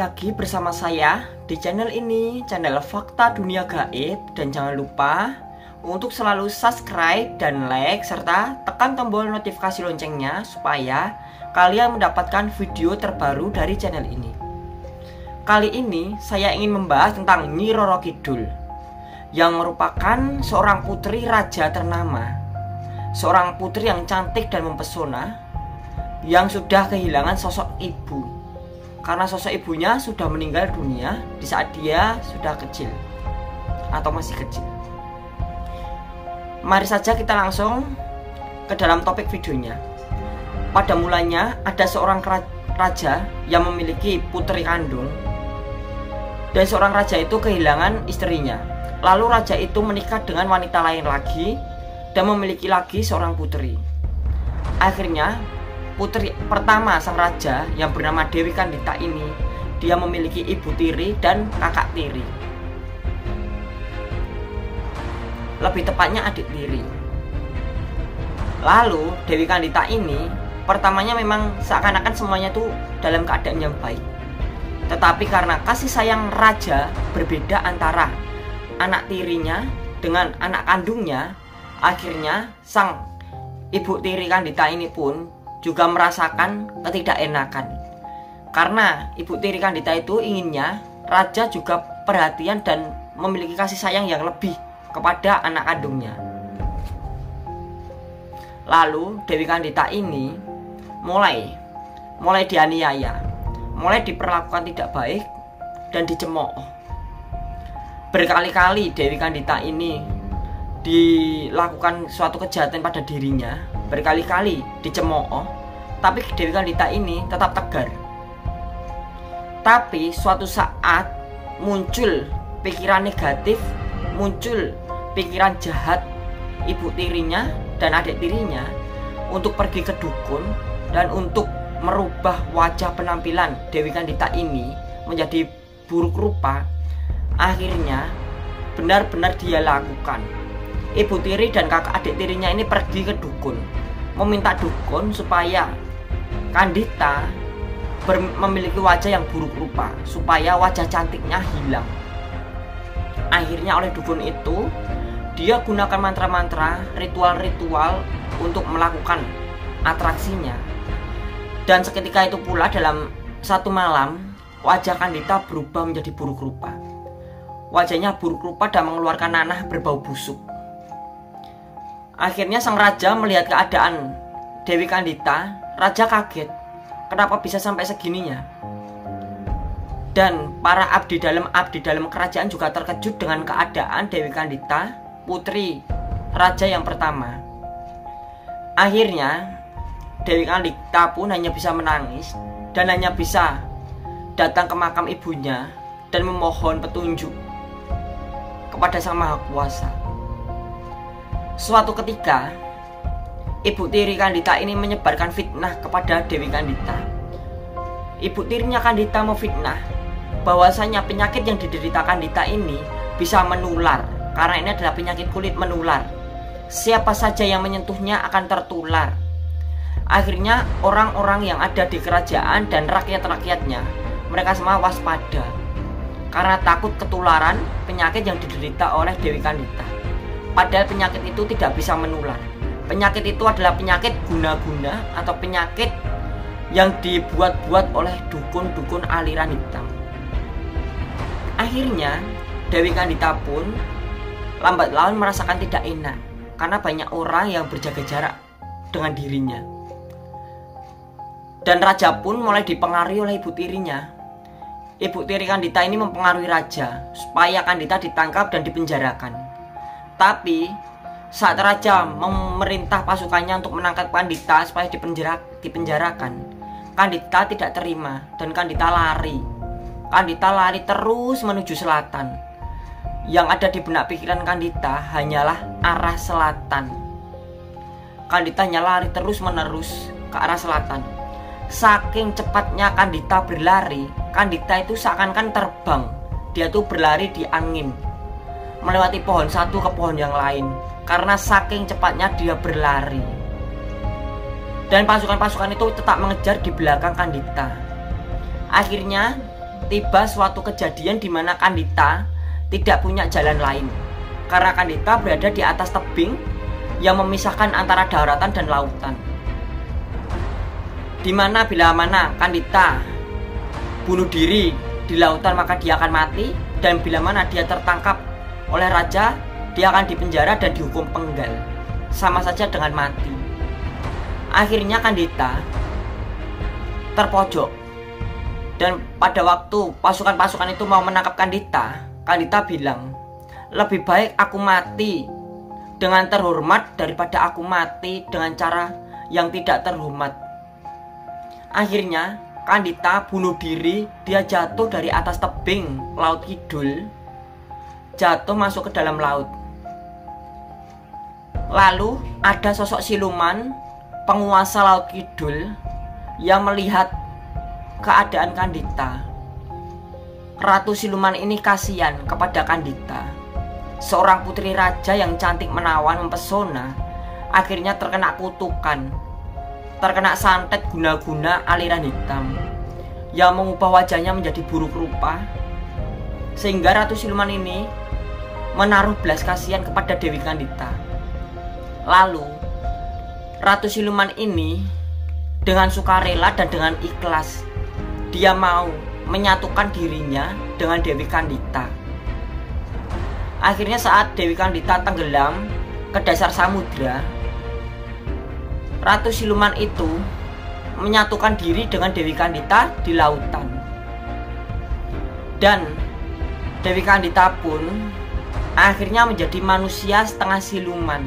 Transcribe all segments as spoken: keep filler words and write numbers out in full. lagi bersama saya di channel ini, channel Fakta Dunia Gaib. Dan jangan lupa untuk selalu subscribe dan like, serta tekan tombol notifikasi loncengnya, supaya kalian mendapatkan video terbaru dari channel ini. Kali ini saya ingin membahas tentang Nyi Roro Kidul, yang merupakan seorang putri raja ternama, seorang putri yang cantik dan mempesona, yang sudah kehilangan sosok ibu, karena sosok ibunya sudah meninggal dunia di saat dia sudah kecil atau masih kecil. Mari saja kita langsung ke dalam topik videonya. Pada mulanya ada seorang raja yang memiliki putri kandung, dan seorang raja itu kehilangan istrinya. Lalu raja itu menikah dengan wanita lain lagi dan memiliki lagi seorang putri. Akhirnya putri pertama sang raja yang bernama Dewi Kandita ini, dia memiliki ibu tiri dan kakak tiri, lebih tepatnya adik tiri. Lalu Dewi Kandita ini pertamanya memang seakan-akan semuanya itu dalam keadaan yang baik, tetapi karena kasih sayang raja berbeda antara anak tirinya dengan anak kandungnya, akhirnya sang ibu tiri Kandita ini pun juga merasakan ketidakenakan, karena ibu tiri Kandita itu inginnya raja juga perhatian dan memiliki kasih sayang yang lebih kepada anak kandungnya. Lalu Dewi Kandita ini mulai mulai dianiaya, mulai diperlakukan tidak baik dan dicemooh. Berkali-kali Dewi Kandita ini dilakukan suatu kejahatan pada dirinya, berkali-kali dicemooh, tapi Dewi Kandita ini tetap tegar. Tapi suatu saat muncul pikiran negatif, muncul pikiran jahat ibu tirinya dan adik tirinya untuk pergi ke dukun dan untuk merubah wajah penampilan Dewi Kandita ini menjadi buruk rupa. Akhirnya benar-benar dia lakukan. Ibu tiri dan kakak adik tirinya ini pergi ke dukun, meminta dukun supaya Kandita memiliki wajah yang buruk rupa, supaya wajah cantiknya hilang. Akhirnya oleh dukun itu, dia gunakan mantra-mantra, ritual-ritual untuk melakukan atraksinya. Dan seketika itu pula dalam satu malam, wajah Kandita berubah menjadi buruk rupa. Wajahnya buruk rupa dan mengeluarkan nanah berbau busuk. Akhirnya sang raja melihat keadaan Dewi Kandita, raja kaget, kenapa bisa sampai segininya. Dan para abdi dalam abdi dalam kerajaan juga terkejut dengan keadaan Dewi Kandita, putri raja yang pertama. Akhirnya Dewi Kandita pun hanya bisa menangis dan hanya bisa datang ke makam ibunya dan memohon petunjuk kepada Sang Maha Kuasa. Suatu ketika, ibu tiri Kandita ini menyebarkan fitnah kepada Dewi Kandita. Ibu tirinya Kandita memfitnah bahwasanya penyakit yang diderita Kandita ini bisa menular, karena ini adalah penyakit kulit menular. Siapa saja yang menyentuhnya akan tertular. Akhirnya orang-orang yang ada di kerajaan dan rakyat-rakyatnya, mereka semua waspada karena takut ketularan penyakit yang diderita oleh Dewi Kandita. Padahal penyakit itu tidak bisa menular. Penyakit itu adalah penyakit guna-guna atau penyakit yang dibuat-buat oleh dukun-dukun aliran hitam. Akhirnya Dewi Kandita pun lambat laun merasakan tidak enak, karena banyak orang yang berjaga jarak dengan dirinya. Dan raja pun mulai dipengaruhi oleh ibu tirinya. Ibu tiri Kandita ini mempengaruhi raja supaya Kandita ditangkap dan dipenjarakan. Tapi saat raja memerintah pasukannya untuk menangkap Kandita supaya dipenjarakan, Kandita tidak terima dan Kandita lari. Kandita lari terus menuju selatan. Yang ada di benak pikiran Kandita hanyalah arah selatan. Kandita hanya lari terus menerus ke arah selatan. Saking cepatnya Kandita berlari, Kandita itu seakan-akan terbang. Dia tuh berlari di angin, melewati pohon satu ke pohon yang lain, karena saking cepatnya dia berlari. Dan pasukan-pasukan itu tetap mengejar di belakang Kandita. Akhirnya tiba suatu kejadian di mana Kandita tidak punya jalan lain, karena Kandita berada di atas tebing yang memisahkan antara daratan dan lautan. Di mana bila mana Kandita bunuh diri di lautan, maka dia akan mati, dan bila mana dia tertangkap oleh raja, dia akan dipenjara dan dihukum penggal, sama saja dengan mati. Akhirnya Kandita terpojok, dan pada waktu pasukan-pasukan itu mau menangkap Kandita, Kandita bilang, "Lebih baik aku mati dengan terhormat daripada aku mati dengan cara yang tidak terhormat." Akhirnya Kandita bunuh diri, dia jatuh dari atas tebing Laut Kidul, jatuh masuk ke dalam laut. Lalu ada sosok siluman penguasa Laut Kidul yang melihat keadaan Kandita. Ratu siluman ini kasihan kepada Kandita, seorang putri raja yang cantik menawan mempesona, akhirnya terkena kutukan, terkena santet guna-guna aliran hitam yang mengubah wajahnya menjadi buruk rupa, sehingga ratu siluman ini menaruh belas kasihan kepada Dewi Kandita. Lalu ratu siluman ini dengan sukarela dan dengan ikhlas, dia mau menyatukan dirinya dengan Dewi Kandita. Akhirnya saat Dewi Kandita tenggelam ke dasar samudra, ratu siluman itu menyatukan diri dengan Dewi Kandita di lautan, dan Dewi Kandita pun akhirnya menjadi manusia setengah siluman.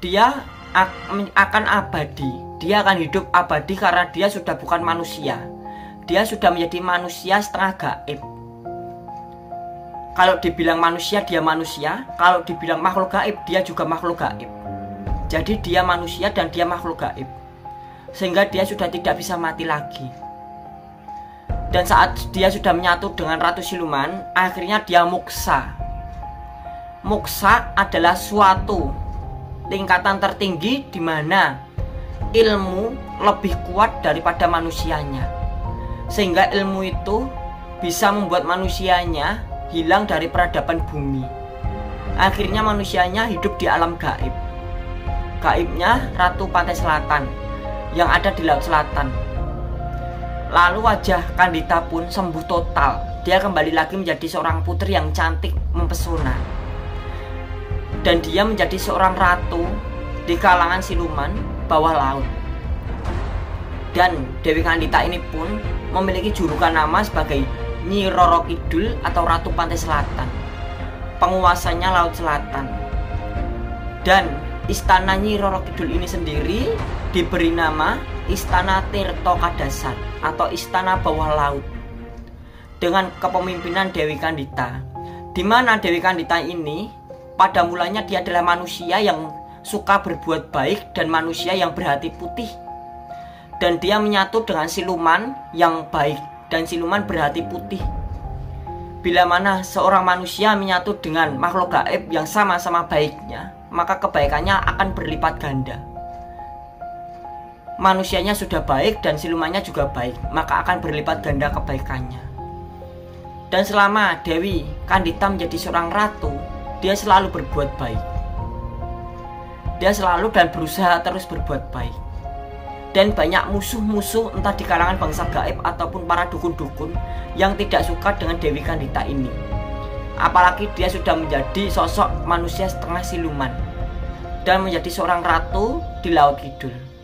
Dia akan abadi, dia akan hidup abadi karena dia sudah bukan manusia, dia sudah menjadi manusia setengah gaib. Kalau dibilang manusia, dia manusia. Kalau dibilang makhluk gaib, dia juga makhluk gaib. Jadi dia manusia dan dia makhluk gaib, sehingga dia sudah tidak bisa mati lagi. Dan saat dia sudah menyatu dengan ratu siluman, akhirnya dia muksa. Muksa adalah suatu tingkatan tertinggi di mana ilmu lebih kuat daripada manusianya, sehingga ilmu itu bisa membuat manusianya hilang dari peradaban bumi. Akhirnya manusianya hidup di alam gaib. Gaibnya Ratu Pantai Selatan yang ada di Laut Selatan. Lalu wajah Kandita pun sembuh total. Dia kembali lagi menjadi seorang putri yang cantik mempesona, dan dia menjadi seorang ratu di kalangan siluman bawah laut. Dan Dewi Kandita ini pun memiliki julukan nama sebagai Nyi Roro Kidul atau Ratu Pantai Selatan, penguasanya Laut Selatan. Dan istana Nyi Roro Kidul ini sendiri diberi nama Istana Tirto Kadasan atau Istana Bawah Laut, dengan kepemimpinan Dewi Kandita, di mana Dewi Kandita ini pada mulanya dia adalah manusia yang suka berbuat baik dan manusia yang berhati putih, dan dia menyatu dengan siluman yang baik dan siluman berhati putih. Bila mana seorang manusia menyatu dengan makhluk gaib yang sama-sama baiknya, maka kebaikannya akan berlipat ganda. Manusianya sudah baik dan silumannya juga baik, maka akan berlipat ganda kebaikannya. Dan selama Dewi Kandita menjadi seorang ratu, dia selalu berbuat baik. Dia selalu dan berusaha terus berbuat baik. Dan banyak musuh-musuh entah di kalangan bangsa gaib ataupun para dukun-dukun yang tidak suka dengan Dewi Kandita ini. Apalagi dia sudah menjadi sosok manusia setengah siluman dan menjadi seorang ratu di Laut Kidul.